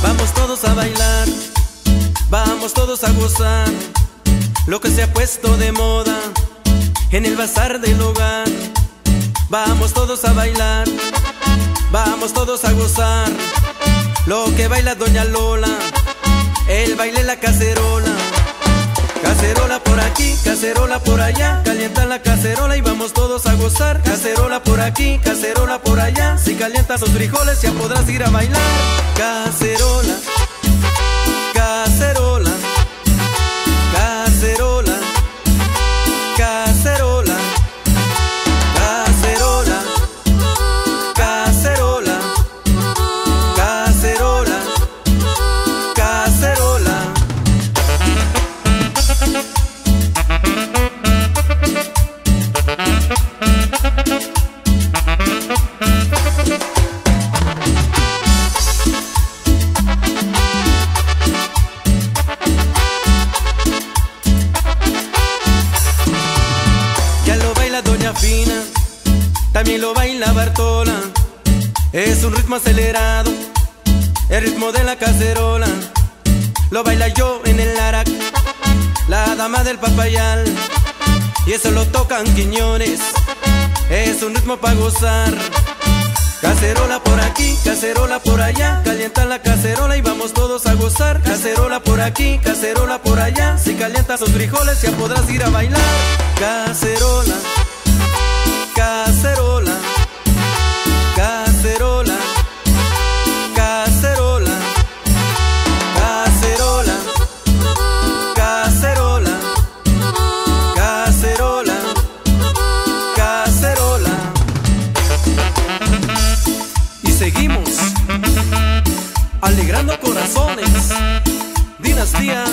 Vamos todos a bailar, vamos todos a gozar lo que se ha puesto de moda en el bazar del hogar. Vamos todos a bailar, vamos todos a gozar lo que baila Doña Lola, el baile la cacerola. Cacerola por aquí, cacerola por allá, calienta la cacerola y vamos todos a gozar. Cacerola por aquí, cacerola por allá, si calientas los frijoles ya podrás ir a bailar. Cacerola, cacerola, cacerola, cacerola. También lo baila Bartola, es un ritmo acelerado, el ritmo de la cacerola. Lo baila yo en el Arac, la dama del papayal, y eso lo tocan Quiñónez, es un ritmo para gozar. Cacerola por aquí, cacerola por allá, calienta la cacerola y vamos todos a gozar. Cacerola por aquí, cacerola por allá, si calientas los frijoles ya podrás ir a bailar. Cacerola, cacerola, cacerola, cacerola, cacerola, cacerola, cacerola, cacerola. Y seguimos alegrando corazones. Dinastía